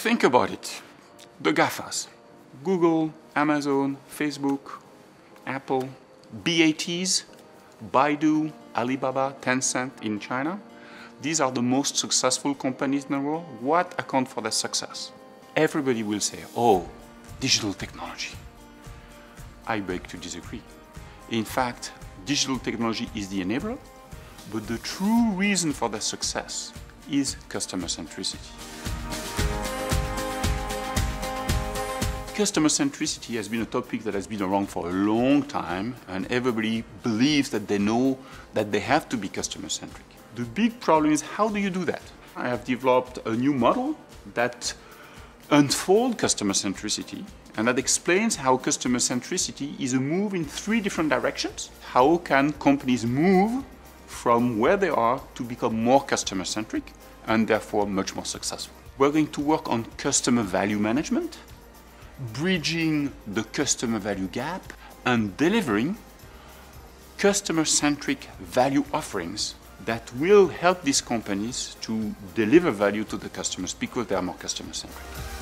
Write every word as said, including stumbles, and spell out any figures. Think about it. The GAFAs, Google, Amazon, Facebook, Apple, B A Ts, Baidu, Alibaba, Tencent in China. These are the most successful companies in the world. What accounts for their success? Everybody will say, oh, digital technology. I beg to disagree. In fact, digital technology is the enabler, but the true reason for their success is customer centricity. Customer centricity has been a topic that has been around for a long time, and everybody believes that they know that they have to be customer centric. The big problem is, how do you do that? I have developed a new model that unfolds customer centricity, and that explains how customer centricity is a move in three different directions. How can companies move from where they are to become more customer centric and therefore much more successful? We're going to work on customer value management, bridging the customer value gap and delivering customer-centric value offerings that will help these companies to deliver value to the customers because they are more customer-centric.